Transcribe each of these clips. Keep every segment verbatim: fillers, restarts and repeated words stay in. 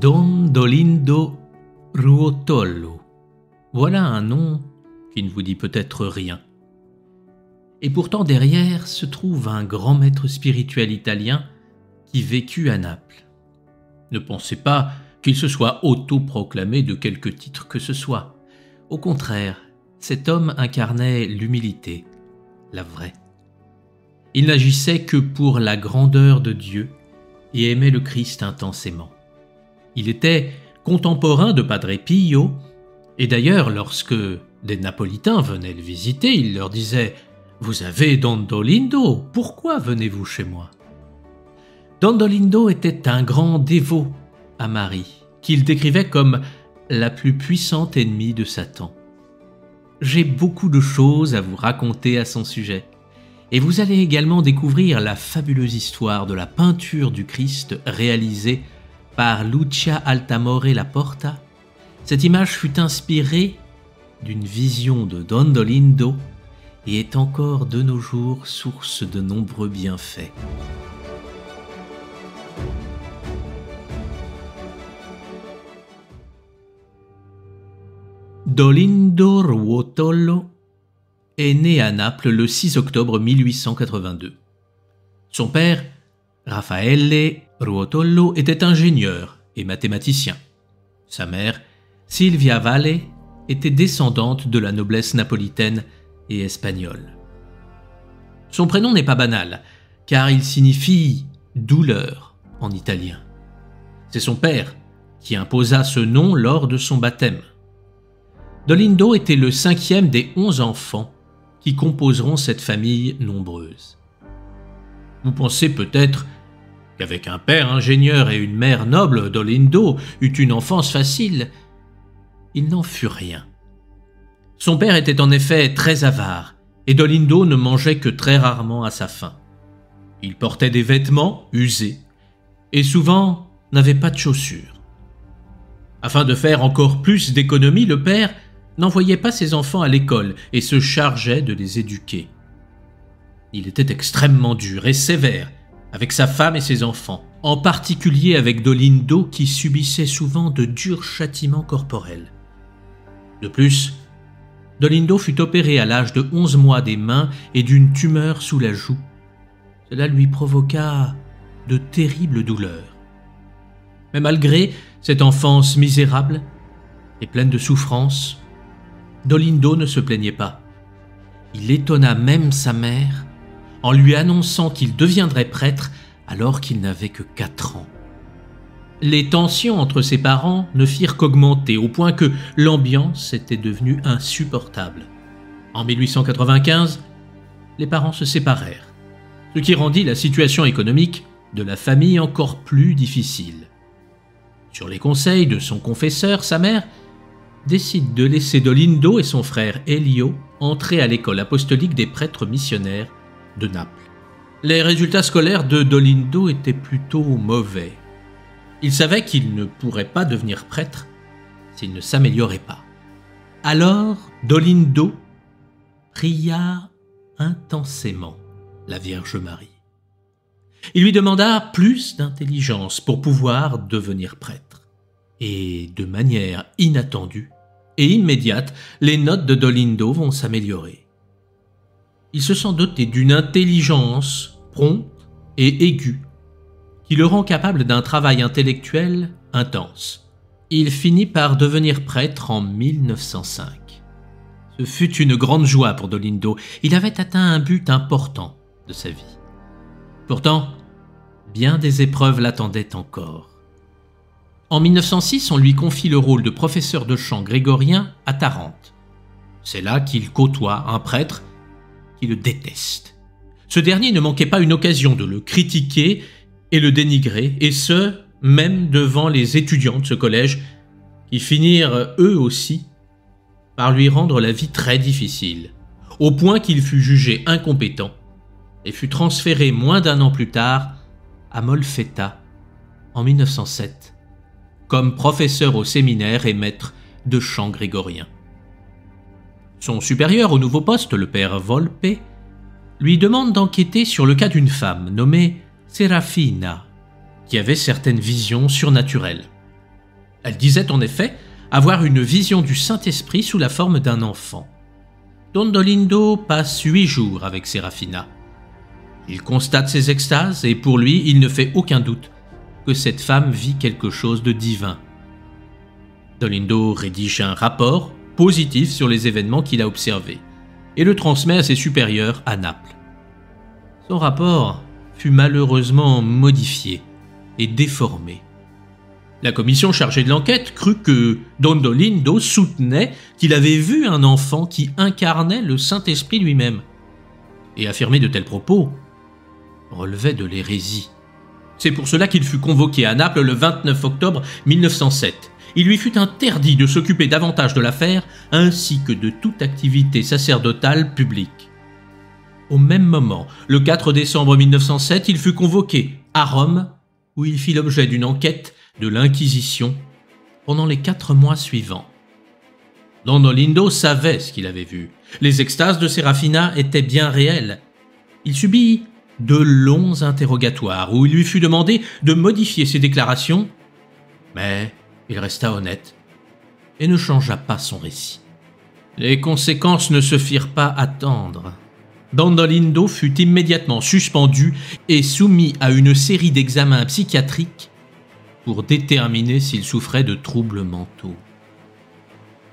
Don Dolindo Ruotolo. Voilà un nom qui ne vous dit peut-être rien. Et pourtant derrière se trouve un grand maître spirituel italien qui vécut à Naples. Ne pensez pas qu'il se soit autoproclamé de quelque titre que ce soit. Au contraire, cet homme incarnait l'humilité, la vraie. Il n'agissait que pour la grandeur de Dieu et aimait le Christ intensément. Il était contemporain de Padre Pio, et d'ailleurs lorsque des Napolitains venaient le visiter, il leur disait « Vous avez Don Dolindo, pourquoi venez-vous chez moi ?» Don Dolindo était un grand dévot à Marie, qu'il décrivait comme la plus puissante ennemie de Satan. « J'ai beaucoup de choses à vous raconter à son sujet, et vous allez également découvrir la fabuleuse histoire de la peinture du Christ réalisée par Lucia Altomare Laporta. Cette image fut inspirée d'une vision de Don Dolindo et est encore de nos jours source de nombreux bienfaits. Dolindo Ruotolo est né à Naples le six octobre mille huit cent quatre-vingt-deux. Son père, Raffaele Ruotolo, était ingénieur et mathématicien. Sa mère, Silvia Valle, était descendante de la noblesse napolitaine et espagnole. Son prénom n'est pas banal, car il signifie « douleur » en italien. C'est son père qui imposa ce nom lors de son baptême. Dolindo était le cinquième des onze enfants qui composeront cette famille nombreuse. Vous pensez peut-être qu'avec un père ingénieur et une mère noble, Dolindo eut une enfance facile. Il n'en fut rien. Son père était en effet très avare, et Dolindo ne mangeait que très rarement à sa faim. Il portait des vêtements usés, et souvent n'avait pas de chaussures. Afin de faire encore plus d'économies, le père n'envoyait pas ses enfants à l'école et se chargeait de les éduquer. Il était extrêmement dur et sévère avec sa femme et ses enfants, en particulier avec Dolindo qui subissait souvent de durs châtiments corporels. De plus, Dolindo fut opéré à l'âge de onze mois des mains et d'une tumeur sous la joue. Cela lui provoqua de terribles douleurs. Mais malgré cette enfance misérable et pleine de souffrances, Dolindo ne se plaignait pas. Il étonna même sa mère en lui annonçant qu'il deviendrait prêtre alors qu'il n'avait que quatre ans. Les tensions entre ses parents ne firent qu'augmenter, au point que l'ambiance était devenue insupportable. En mille huit cent quatre-vingt-quinze, les parents se séparèrent, ce qui rendit la situation économique de la famille encore plus difficile. Sur les conseils de son confesseur, sa mère décide de laisser Dolindo et son frère Elio entrer à l'école apostolique des prêtres missionnaires de Naples. Les résultats scolaires de Dolindo étaient plutôt mauvais. Il savait qu'il ne pourrait pas devenir prêtre s'il ne s'améliorait pas. Alors, Dolindo pria intensément la Vierge Marie. Il lui demanda plus d'intelligence pour pouvoir devenir prêtre. Et de manière inattendue et immédiate, les notes de Dolindo vont s'améliorer. Il se sent doté d'une intelligence prompte et aiguë qui le rend capable d'un travail intellectuel intense. Il finit par devenir prêtre en mille neuf cent cinq. Ce fut une grande joie pour Dolindo. Il avait atteint un but important de sa vie. Pourtant, bien des épreuves l'attendaient encore. En mille neuf cent six, on lui confie le rôle de professeur de chant grégorien à Tarente. C'est là qu'il côtoie un prêtre qui le déteste. Ce dernier ne manquait pas une occasion de le critiquer et le dénigrer, et ce, même devant les étudiants de ce collège, qui finirent eux aussi par lui rendre la vie très difficile, au point qu'il fut jugé incompétent et fut transféré moins d'un an plus tard à Molfetta, en mille neuf cent sept, comme professeur au séminaire et maître de chant grégorien. Son supérieur au nouveau poste, le père Volpe, lui demande d'enquêter sur le cas d'une femme nommée Serafina, qui avait certaines visions surnaturelles. Elle disait en effet avoir une vision du Saint-Esprit sous la forme d'un enfant. Don Dolindo passe huit jours avec Serafina. Il constate ses extases et pour lui, il ne fait aucun doute que cette femme vit quelque chose de divin. Dolindo rédige un rapport positif sur les événements qu'il a observés et le transmet à ses supérieurs à Naples. Son rapport fut malheureusement modifié et déformé. La commission chargée de l'enquête crut que Don Dolindo soutenait qu'il avait vu un enfant qui incarnait le Saint-Esprit lui-même. Et affirmer de tels propos relevait de l'hérésie. C'est pour cela qu'il fut convoqué à Naples le vingt-neuf octobre mille neuf cent sept. Il lui fut interdit de s'occuper davantage de l'affaire ainsi que de toute activité sacerdotale publique. Au même moment, le quatre décembre mille neuf cent sept, il fut convoqué à Rome où il fit l'objet d'une enquête de l'Inquisition pendant les quatre mois suivants. Don Dolindo savait ce qu'il avait vu. Les extases de Serafina étaient bien réelles. Il subit de longs interrogatoires où il lui fut demandé de modifier ses déclarations, mais il resta honnête et ne changea pas son récit. Les conséquences ne se firent pas attendre. Don Dolindo fut immédiatement suspendu et soumis à une série d'examens psychiatriques pour déterminer s'il souffrait de troubles mentaux.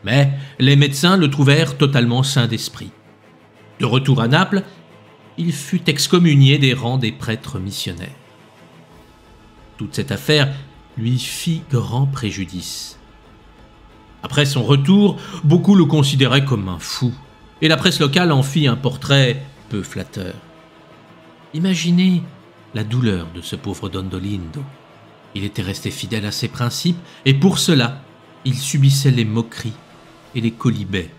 Mais les médecins le trouvèrent totalement sain d'esprit. De retour à Naples, il fut excommunié des rangs des prêtres missionnaires. Toute cette affaire lui fit grand préjudice. Après son retour, beaucoup le considéraient comme un fou, et la presse locale en fit un portrait peu flatteur. Imaginez la douleur de ce pauvre Don Dolindo. Il était resté fidèle à ses principes, et pour cela, il subissait les moqueries et les colibets.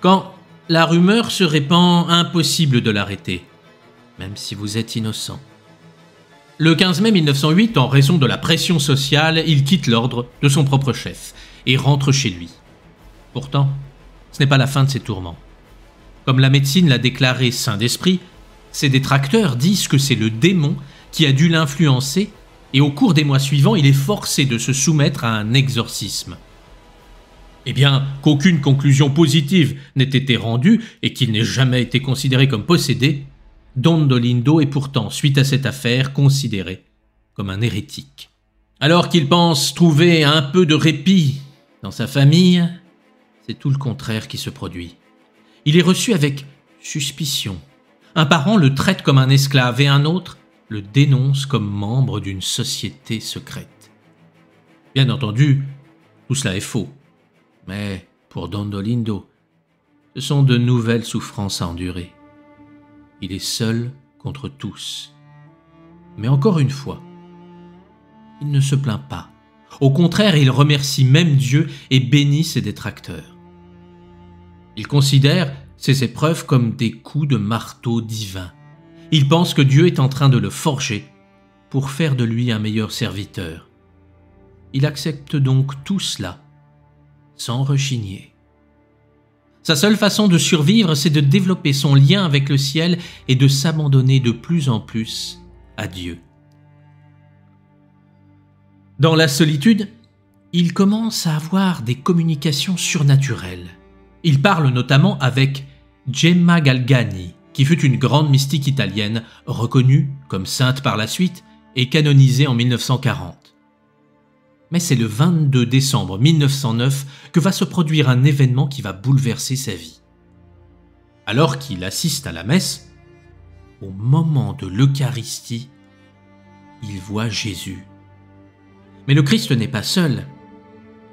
Quand la rumeur se répand, impossible de l'arrêter, même si vous êtes innocent. Le quinze mai mille neuf cent huit, en raison de la pression sociale, il quitte l'ordre de son propre chef et rentre chez lui. Pourtant, ce n'est pas la fin de ses tourments. Comme la médecine l'a déclaré saint d'esprit, ses détracteurs disent que c'est le démon qui a dû l'influencer et au cours des mois suivants, il est forcé de se soumettre à un exorcisme. Eh bien, qu'aucune conclusion positive n'ait été rendue et qu'il n'ait jamais été considéré comme possédé, Don Dolindo est pourtant, suite à cette affaire, considéré comme un hérétique. Alors qu'il pense trouver un peu de répit dans sa famille, c'est tout le contraire qui se produit. Il est reçu avec suspicion. Un parent le traite comme un esclave et un autre le dénonce comme membre d'une société secrète. Bien entendu, tout cela est faux. Mais pour Don Dolindo, ce sont de nouvelles souffrances à endurer. Il est seul contre tous. Mais encore une fois, il ne se plaint pas. Au contraire, il remercie même Dieu et bénit ses détracteurs. Il considère ces épreuves comme des coups de marteau divin. Il pense que Dieu est en train de le forger pour faire de lui un meilleur serviteur. Il accepte donc tout cela sans rechigner. Sa seule façon de survivre, c'est de développer son lien avec le ciel et de s'abandonner de plus en plus à Dieu. Dans la solitude, il commence à avoir des communications surnaturelles. Il parle notamment avec Gemma Galgani, qui fut une grande mystique italienne, reconnue comme sainte par la suite et canonisée en mille neuf cent quarante. Mais c'est le vingt-deux décembre mille neuf cent neuf que va se produire un événement qui va bouleverser sa vie. Alors qu'il assiste à la messe, au moment de l'Eucharistie, il voit Jésus. Mais le Christ n'est pas seul.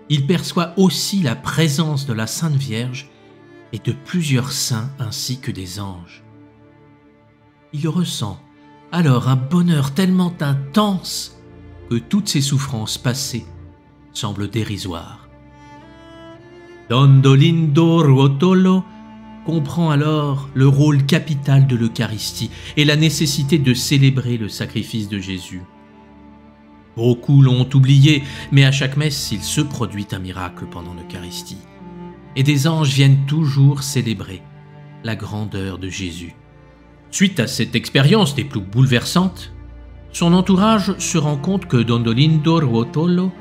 Il perçoit aussi la présence de la Sainte Vierge et de plusieurs saints ainsi que des anges. Il ressent alors un bonheur tellement intense que toutes ses souffrances passées semblent dérisoires. Don Dolindo Ruotolo comprend alors le rôle capital de l'Eucharistie et la nécessité de célébrer le sacrifice de Jésus. Beaucoup l'ont oublié, mais à chaque messe, il se produit un miracle pendant l'Eucharistie. Et des anges viennent toujours célébrer la grandeur de Jésus. Suite à cette expérience des plus bouleversantes, Son entourage se rend compte que Don Dolindo Ruotolo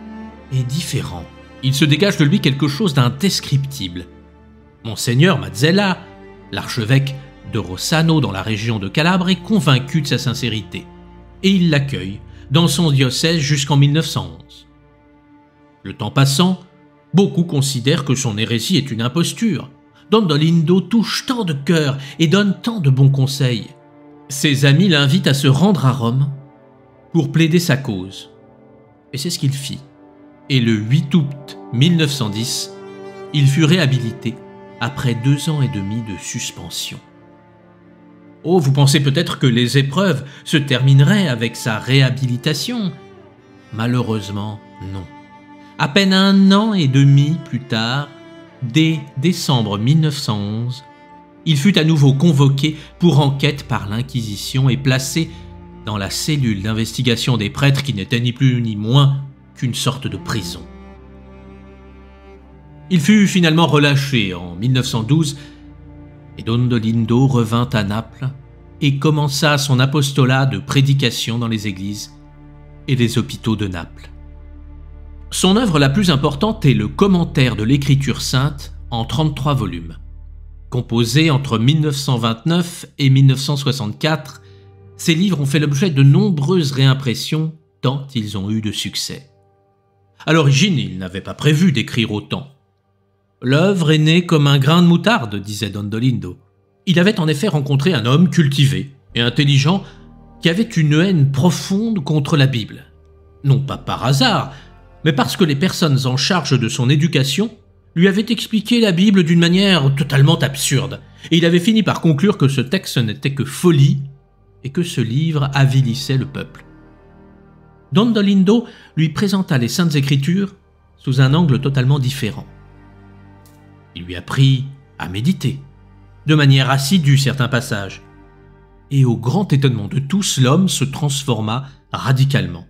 est différent. Il se dégage de lui quelque chose d'indescriptible. Monseigneur Mazzella, l'archevêque de Rossano dans la région de Calabre, est convaincu de sa sincérité et il l'accueille dans son diocèse jusqu'en mille neuf cent onze. Le temps passant, beaucoup considèrent que son hérésie est une imposture. Don Dolindo touche tant de cœur et donne tant de bons conseils. Ses amis l'invitent à se rendre à Rome pour plaider sa cause. Et c'est ce qu'il fit. Et le huit août mille neuf cent dix, il fut réhabilité après deux ans et demi de suspension. Oh, vous pensez peut-être que les épreuves se termineraient avec sa réhabilitation? Malheureusement, non. À peine un an et demi plus tard, dès décembre mille neuf cent onze, il fut à nouveau convoqué pour enquête par l'Inquisition et placé dans la cellule d'investigation des prêtres qui n'était ni plus ni moins qu'une sorte de prison. Il fut finalement relâché en mille neuf cent douze et Don Dolindo revint à Naples et commença son apostolat de prédication dans les églises et les hôpitaux de Naples. Son œuvre la plus importante est le commentaire de l'Écriture sainte en trente-trois volumes. Composé entre mille neuf cent vingt-neuf et mille neuf cent soixante-quatre, ces livres ont fait l'objet de nombreuses réimpressions tant ils ont eu de succès. À l'origine, il n'avait pas prévu d'écrire autant. L'œuvre est née comme un grain de moutarde, disait Don Dolindo. Il avait en effet rencontré un homme cultivé et intelligent qui avait une haine profonde contre la Bible. Non pas par hasard, mais parce que les personnes en charge de son éducation lui avaient expliqué la Bible d'une manière totalement absurde, et il avait fini par conclure que ce texte n'était que folie et que ce livre avilissait le peuple. Don Dolindo lui présenta les Saintes Écritures sous un angle totalement différent. Il lui apprit à méditer, de manière assidue certains passages, et au grand étonnement de tous, l'homme se transforma radicalement.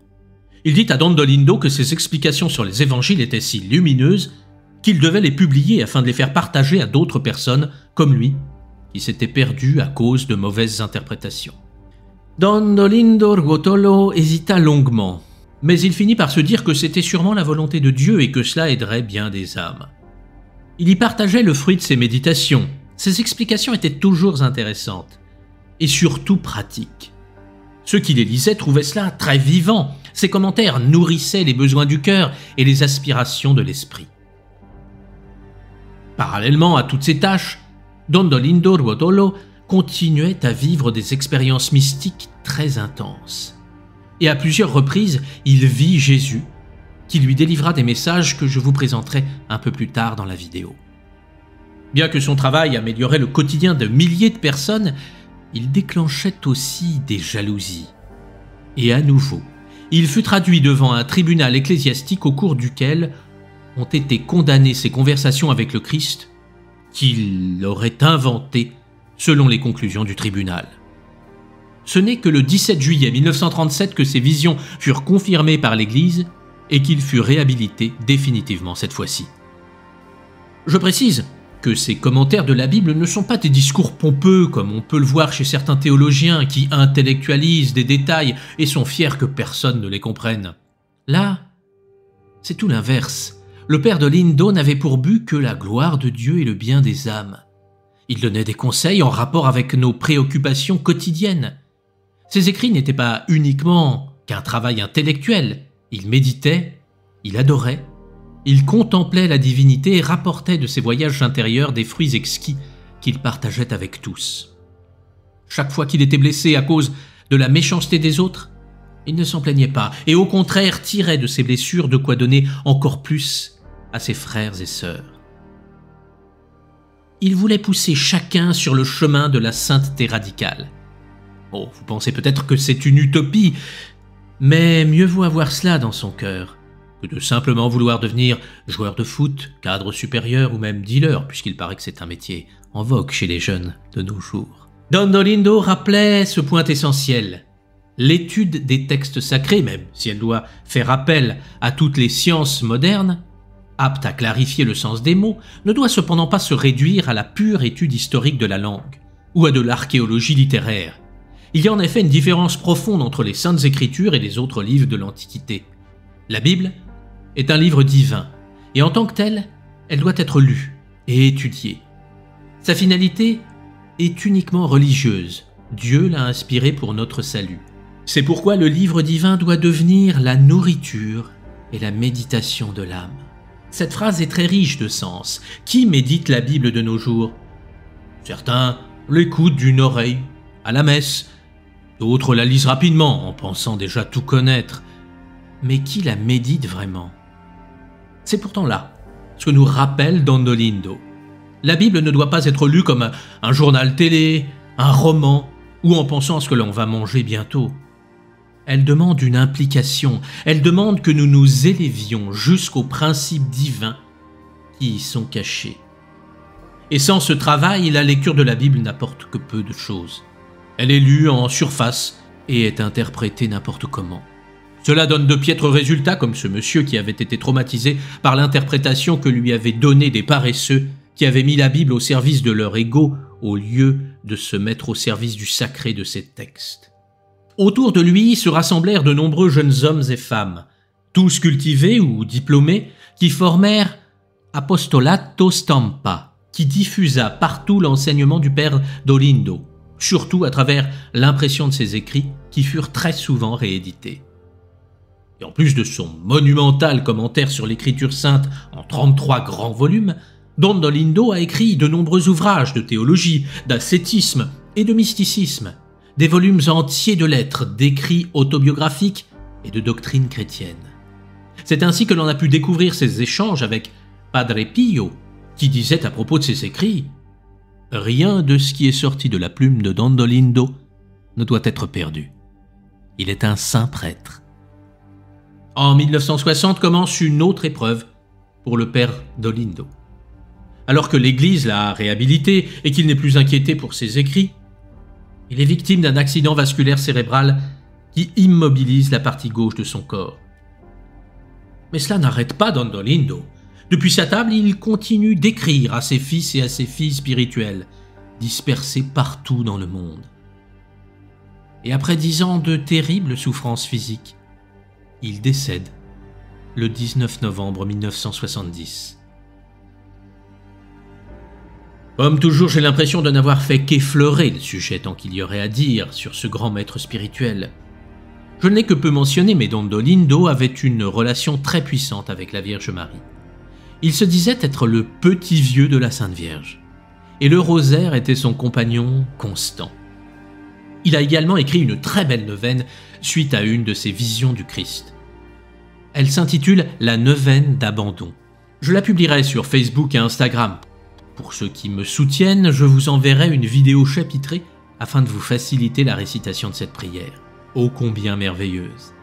Il dit à Don Dolindo que ses explications sur les évangiles étaient si lumineuses qu'il devait les publier afin de les faire partager à d'autres personnes comme lui, qui s'étaient perdues à cause de mauvaises interprétations. Don Dolindo Ruotolo hésita longuement, mais il finit par se dire que c'était sûrement la volonté de Dieu et que cela aiderait bien des âmes. Il y partageait le fruit de ses méditations. Ses explications étaient toujours intéressantes et surtout pratiques. Ceux qui les lisaient trouvaient cela très vivant. Ses commentaires nourrissaient les besoins du cœur et les aspirations de l'esprit. Parallèlement à toutes ces tâches, Don Dolindo Ruotolo continuait à vivre des expériences mystiques très intenses. Et à plusieurs reprises, il vit Jésus, qui lui délivra des messages que je vous présenterai un peu plus tard dans la vidéo. Bien que son travail améliorait le quotidien de milliers de personnes, il déclenchait aussi des jalousies. Et à nouveau, il fut traduit devant un tribunal ecclésiastique au cours duquel ont été condamnées ses conversations avec le Christ qu'il aurait inventées selon les conclusions du tribunal. Ce n'est que le dix-sept juillet mille neuf cent trente-sept que ces visions furent confirmées par l'Église et qu'il fut réhabilité définitivement cette fois-ci. Je précise que ces commentaires de la Bible ne sont pas des discours pompeux comme on peut le voir chez certains théologiens qui intellectualisent des détails et sont fiers que personne ne les comprenne. Là, c'est tout l'inverse. Le père Dolindo n'avait pour but que la gloire de Dieu et le bien des âmes. Il donnait des conseils en rapport avec nos préoccupations quotidiennes. Ses écrits n'étaient pas uniquement qu'un travail intellectuel. Il méditait, il adorait, il contemplait la divinité et rapportait de ses voyages intérieurs des fruits exquis qu'il partageait avec tous. Chaque fois qu'il était blessé à cause de la méchanceté des autres, il ne s'en plaignait pas et au contraire tirait de ses blessures de quoi donner encore plus à ses frères et sœurs. Il voulait pousser chacun sur le chemin de la sainteté radicale. Oh, vous pensez peut-être que c'est une utopie, mais mieux vaut avoir cela dans son cœur que de simplement vouloir devenir joueur de foot, cadre supérieur ou même dealer, puisqu'il paraît que c'est un métier en vogue chez les jeunes de nos jours. Don Dolindo rappelait ce point essentiel. L'étude des textes sacrés, même si elle doit faire appel à toutes les sciences modernes, aptes à clarifier le sens des mots, ne doit cependant pas se réduire à la pure étude historique de la langue ou à de l'archéologie littéraire. Il y a en effet une différence profonde entre les Saintes Écritures et les autres livres de l'Antiquité. La Bible est un livre divin, et en tant que tel, elle doit être lue et étudiée. Sa finalité est uniquement religieuse. Dieu l'a inspirée pour notre salut. C'est pourquoi le livre divin doit devenir la nourriture et la méditation de l'âme. Cette phrase est très riche de sens. Qui médite la Bible de nos jours? Certains l'écoutent d'une oreille à la messe, d'autres la lisent rapidement en pensant déjà tout connaître. Mais qui la médite vraiment? C'est pourtant là ce que nous rappelle Don Dolindo. La Bible ne doit pas être lue comme un, un journal télé, un roman ou en pensant à ce que l'on va manger bientôt. Elle demande une implication, elle demande que nous nous élevions jusqu'aux principes divins qui y sont cachés. Et sans ce travail, la lecture de la Bible n'apporte que peu de choses. Elle est lue en surface et est interprétée n'importe comment. Cela donne de piètres résultats, comme ce monsieur qui avait été traumatisé par l'interprétation que lui avaient donnée des paresseux qui avaient mis la Bible au service de leur ego au lieu de se mettre au service du sacré de ces textes. Autour de lui se rassemblèrent de nombreux jeunes hommes et femmes, tous cultivés ou diplômés, qui formèrent Apostolato Stampa, qui diffusa partout l'enseignement du père Dolindo, surtout à travers l'impression de ses écrits qui furent très souvent réédités. Et en plus de son monumental commentaire sur l'écriture sainte en trente-trois grands volumes, Don Dolindo a écrit de nombreux ouvrages de théologie, d'ascétisme et de mysticisme, des volumes entiers de lettres, d'écrits autobiographiques et de doctrines chrétiennes. C'est ainsi que l'on a pu découvrir ses échanges avec Padre Pio, qui disait à propos de ses écrits « Rien de ce qui est sorti de la plume de Don Dolindo ne doit être perdu. Il est un saint prêtre. » En mille neuf cent soixante commence une autre épreuve pour le père Dolindo. Alors que l'Église l'a réhabilité et qu'il n'est plus inquiété pour ses écrits, il est victime d'un accident vasculaire cérébral qui immobilise la partie gauche de son corps. Mais cela n'arrête pas Don Dolindo. Depuis sa table, il continue d'écrire à ses fils et à ses filles spirituelles, dispersés partout dans le monde. Et après dix ans de terribles souffrances physiques, il décède le dix-neuf novembre mille neuf cent soixante-dix. Comme toujours, j'ai l'impression de n'avoir fait qu'effleurer le sujet tant qu'il y aurait à dire sur ce grand maître spirituel. Je ne l'ai que peu mentionné, mais Don Dolindo avait une relation très puissante avec la Vierge Marie. Il se disait être le petit vieux de la Sainte Vierge, et le rosaire était son compagnon constant. Il a également écrit une très belle neuvaine suite à une de ses visions du Christ. Elle s'intitule « La Neuvaine d'abandon ». Je la publierai sur Facebook et Instagram. Pour ceux qui me soutiennent, je vous enverrai une vidéo chapitrée afin de vous faciliter la récitation de cette prière, ô combien merveilleuse.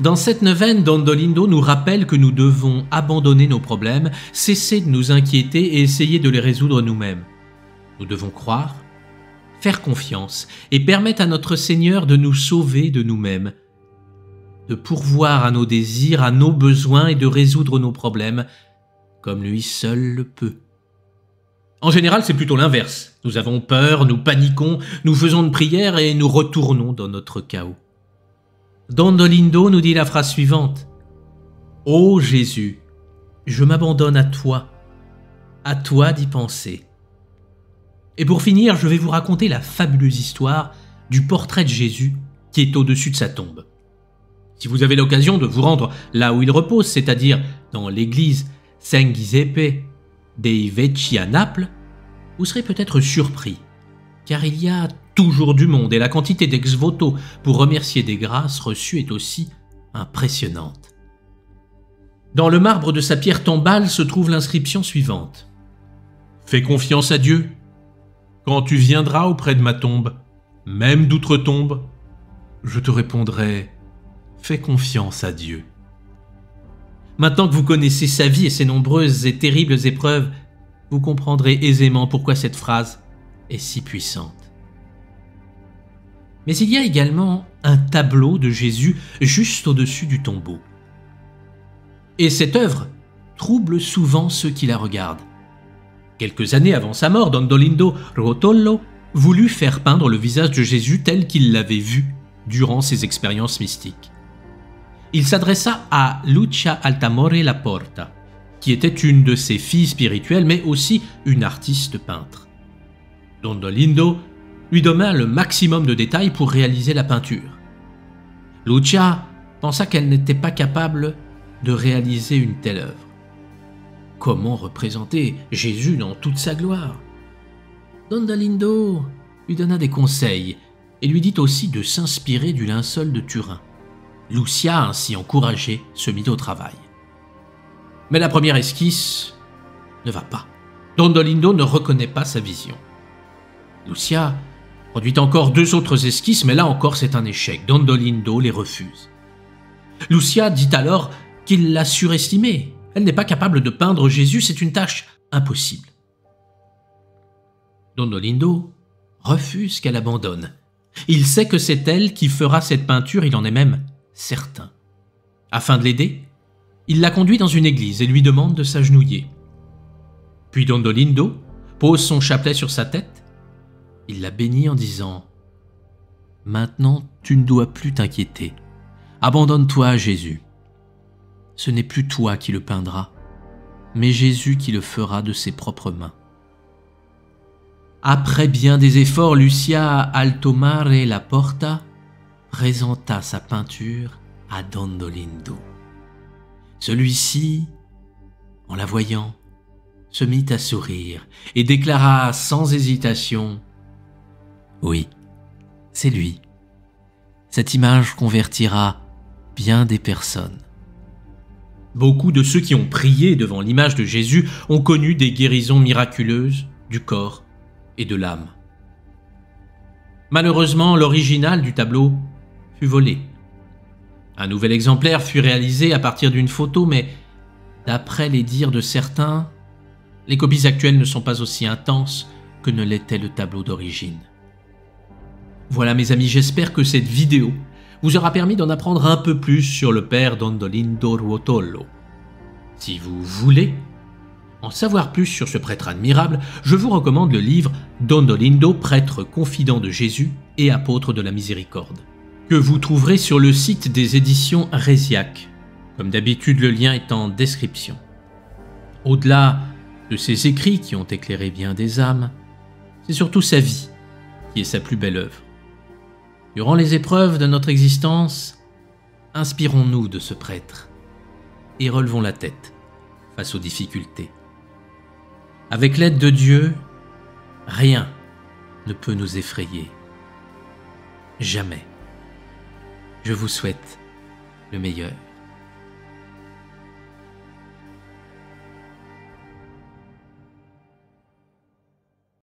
Dans cette neuvaine, Don Dolindo nous rappelle que nous devons abandonner nos problèmes, cesser de nous inquiéter et essayer de les résoudre nous-mêmes. Nous devons croire, faire confiance et permettre à notre Seigneur de nous sauver de nous-mêmes, de pourvoir à nos désirs, à nos besoins et de résoudre nos problèmes comme lui seul le peut. En général, c'est plutôt l'inverse. Nous avons peur, nous paniquons, nous faisons une prière et nous retournons dans notre chaos. Don Dolindo nous dit la phrase suivante. « Ô Jésus, je m'abandonne à toi, à toi d'y penser. » Et pour finir, je vais vous raconter la fabuleuse histoire du portrait de Jésus qui est au-dessus de sa tombe. Si vous avez l'occasion de vous rendre là où il repose, c'est-à-dire dans l'église Saint-Gizépée dei Vecchi à Naples, vous serez peut-être surpris, car il y a toujours du monde et la quantité d'ex-voto pour remercier des grâces reçues est aussi impressionnante. Dans le marbre de sa pierre tombale se trouve l'inscription suivante. « Fais confiance à Dieu. Quand tu viendras auprès de ma tombe, même d'outre-tombe, je te répondrai « Fais confiance à Dieu ». ». Maintenant que vous connaissez sa vie et ses nombreuses et terribles épreuves, vous comprendrez aisément pourquoi cette phrase est si puissante. Mais il y a également un tableau de Jésus juste au-dessus du tombeau. Et cette œuvre trouble souvent ceux qui la regardent. Quelques années avant sa mort, Don Dolindo Ruotolo voulut faire peindre le visage de Jésus tel qu'il l'avait vu durant ses expériences mystiques. Il s'adressa à Lucia Altomare Laporta, qui était une de ses filles spirituelles mais aussi une artiste peintre. Don Dolindo lui donna le maximum de détails pour réaliser la peinture. Lucia pensa qu'elle n'était pas capable de réaliser une telle œuvre. Comment représenter Jésus dans toute sa gloire? Don Dolindo lui donna des conseils et lui dit aussi de s'inspirer du linceul de Turin. Lucia, ainsi encouragée, se mit au travail. Mais la première esquisse ne va pas. Don Dolindo ne reconnaît pas sa vision. Lucia produit encore deux autres esquisses, mais là encore c'est un échec. Don Dolindo les refuse. Lucia dit alors qu'il l'a surestimée. Elle n'est pas capable de peindre Jésus, c'est une tâche impossible. Don Dolindo refuse qu'elle abandonne. Il sait que c'est elle qui fera cette peinture, il en est même certain. Afin de l'aider, il la conduit dans une église et lui demande de s'agenouiller. Puis Don Dolindo pose son chapelet sur sa tête. Il la bénit en disant « Maintenant, tu ne dois plus t'inquiéter. Abandonne-toi à Jésus. Ce n'est plus toi qui le peindras, mais Jésus qui le fera de ses propres mains. » Après bien des efforts, Lucia Altomare Laporta présenta sa peinture à Don Dolindo. Celui-ci, en la voyant, se mit à sourire et déclara sans hésitation « Oui, c'est lui. Cette image convertira bien des personnes. » Beaucoup de ceux qui ont prié devant l'image de Jésus ont connu des guérisons miraculeuses du corps et de l'âme. Malheureusement, l'original du tableau fut volé. Un nouvel exemplaire fut réalisé à partir d'une photo, mais d'après les dires de certains, les copies actuelles ne sont pas aussi intenses que ne l'était le tableau d'origine. Voilà mes amis, j'espère que cette vidéo vous aura permis d'en apprendre un peu plus sur le père Don Dolindo Ruotolo. Si vous voulez en savoir plus sur ce prêtre admirable, je vous recommande le livre Don Dolindo, prêtre confident de Jésus et apôtre de la miséricorde, que vous trouverez sur le site des éditions Résiac. Comme d'habitude, le lien est en description. Au-delà de ses écrits qui ont éclairé bien des âmes, c'est surtout sa vie qui est sa plus belle œuvre. Durant les épreuves de notre existence, inspirons-nous de ce prêtre et relevons la tête face aux difficultés. Avec l'aide de Dieu, rien ne peut nous effrayer. Jamais. Je vous souhaite le meilleur.